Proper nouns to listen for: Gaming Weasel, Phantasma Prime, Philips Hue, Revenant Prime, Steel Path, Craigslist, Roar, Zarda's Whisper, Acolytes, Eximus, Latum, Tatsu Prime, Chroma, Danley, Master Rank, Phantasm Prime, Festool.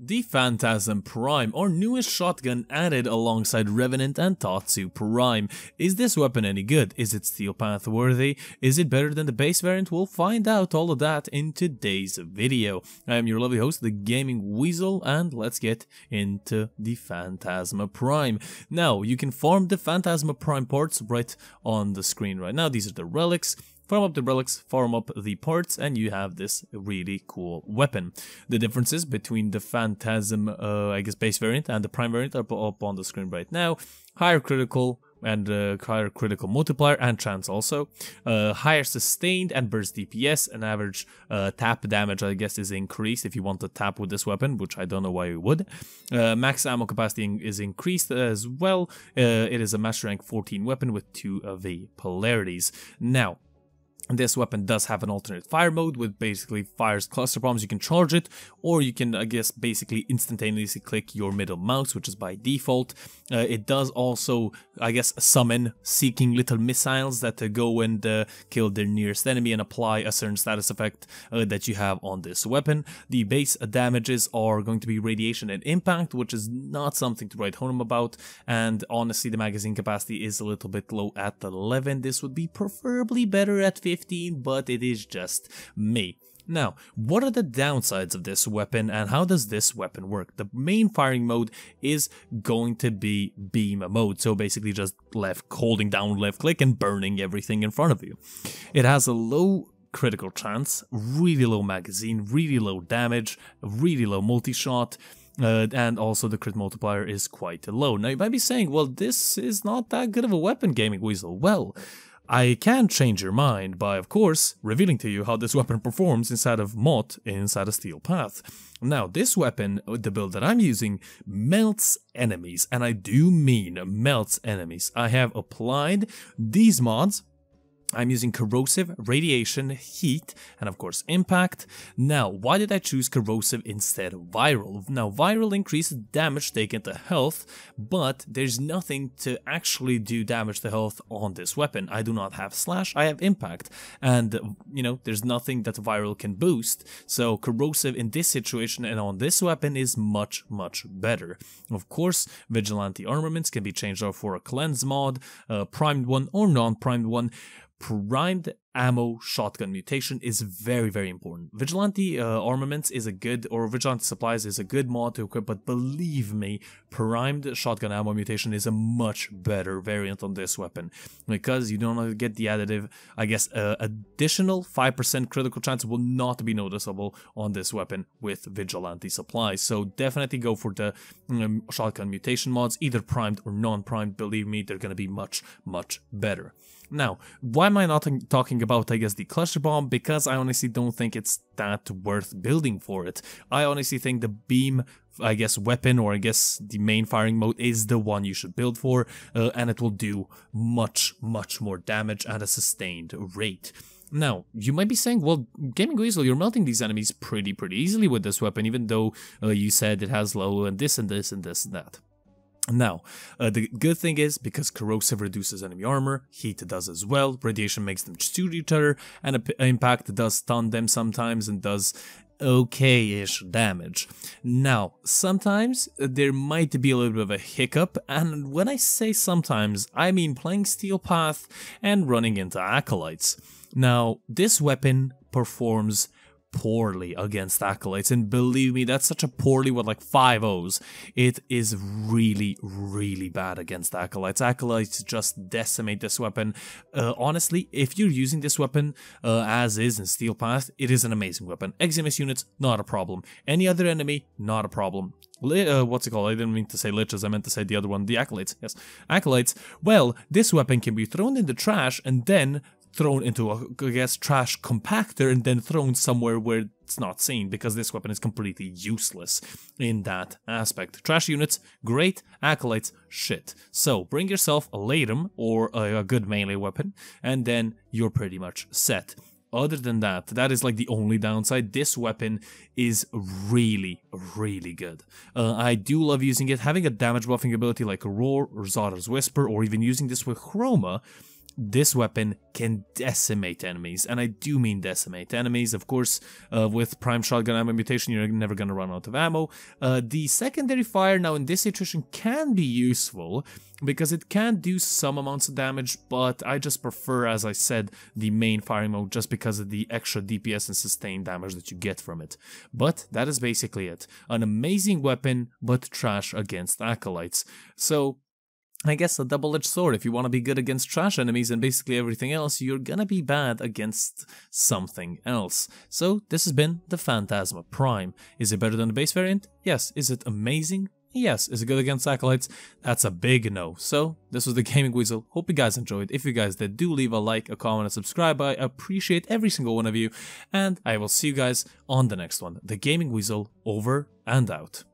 The Phantasm Prime, our newest shotgun added alongside Revenant and Tatsu Prime. Is this weapon any good? Is it Steel Path worthy? Is it better than the base variant? We'll find out all of that in today's video. I am your lovely host, the Gaming Weasel, and let's get into the Phantasma Prime. Now, you can farm the Phantasma Prime parts right on the screen right now. These are the relics. Farm up the relics, farm up the parts, and you have this really cool weapon. The differences between the Phantasm, base variant and the Prime variant are up on the screen right now. Higher critical and higher critical multiplier and chance also. Higher sustained and burst DPS, an average tap damage I guess is increased if you want to tap with this weapon, which I don't know why you would. Max ammo capacity is increased as well. It is a Master Rank 14 weapon with 2 of the polarities. Now, this weapon does have an alternate fire mode with basically fires cluster bombs. You can charge it, or you can, I guess, basically instantaneously click your middle mouse, which is by default. It does also, I guess, summon seeking little missiles that go and kill their nearest enemy and apply a certain status effect that you have on this weapon. The base damages are going to be radiation and impact, which is not something to write home about. And honestly, the magazine capacity is a little bit low at 11. This would be preferably better at 15, but it is just me. Now, what are the downsides of this weapon and how does this weapon work? The main firing mode is going to be beam mode, so basically just holding down left click and burning everything in front of you. It has a low critical chance, really low magazine, really low damage, really low multi-shot, and also the crit multiplier is quite low. Now you might be saying, well, this is not that good of a weapon, Gaming Weasel. Well, I can change your mind by, of course, revealing to you how this weapon performs inside of mod, inside of Steel Path. Now, this weapon, the build that I'm using, melts enemies, and I do mean melts enemies. I have applied these mods. I'm using corrosive, radiation, heat, and of course impact. Now, why did I choose corrosive instead of viral? Now, viral increases damage taken to health, but there's nothing to actually do damage to health on this weapon. I do not have slash, I have impact. And, you know, there's nothing that viral can boost. So corrosive in this situation and on this weapon is much, much better. Of course, vigilante armaments can be changed out for a cleanse mod, a primed one or non-primed one. Primed ammo shotgun mutation is very, very important. Vigilante armaments is a good, or vigilante supplies is a good mod to equip, but believe me, primed shotgun ammo mutation is a much better variant on this weapon because you don't get the additive, I guess, additional 5% critical chance will not be noticeable on this weapon with vigilante supplies. So definitely go for the shotgun mutation mods, either primed or non-primed. Believe me, they're going to be much, much better. Now, why am I not talking about, I guess, the cluster bomb? Because I honestly don't think it's that worth building for it. I honestly think the beam, I guess, weapon, or I guess the main firing mode is the one you should build for, and it will do much, much more damage at a sustained rate. Now, you might be saying, well, Gaming Weasel, you're melting these enemies pretty easily with this weapon, even though you said it has low and this and this and this and that. Now, the good thing is, because corrosive reduces enemy armor, heat does as well, radiation makes them shoot each other, and impact does stun them sometimes and does okay-ish damage. Now, sometimes there might be a little bit of a hiccup, and when I say sometimes, I mean playing Steel Path and running into Acolytes. Now, this weapon performs poorly against Acolytes, and believe me, that's such a poorly with like 5-0s. It is really bad against Acolytes. Acolytes just decimate this weapon. Honestly, if you're using this weapon as is in Steel Path, it is an amazing weapon. Eximus units, not a problem. Any other enemy, not a problem. What's it called? I didn't mean to say liches, I meant to say the other one, the Acolytes. Yes, Acolytes. Well, this weapon can be thrown in the trash and then thrown into a, I guess, trash compactor and then thrown somewhere where it's not seen, because this weapon is completely useless in that aspect. Trash units, great. Acolytes, shit. So bring yourself a Latum or a good melee weapon and then you're pretty much set. Other than that, that is like the only downside. This weapon is really good. I do love using it. Having a damage buffing ability like Roar or Zarda's Whisper, or even using this with Chroma this weapon can decimate enemies, and I do mean decimate enemies. Of course, with Prime Shotgun ammo mutation, you're never gonna run out of ammo. The secondary fire now in this situation can be useful because it can do some amounts of damage, but I just prefer, as I said, the main firing mode just because of the extra DPS and sustained damage that you get from it. But that is basically it. An amazing weapon, but trash against Acolytes. So I guess a double-edged sword. If you want to be good against trash enemies and basically everything else, you're gonna be bad against something else. So this has been the Phantasma Prime. Is it better than the base variant? Yes. Is it amazing? Yes. Is it good against Acolytes? That's a big no. So this was the Gaming Weasel. Hope you guys enjoyed. If you guys did, do leave a like, a comment, and subscribe. I appreciate every single one of you, and I will see you guys on the next one. The Gaming Weasel, over and out.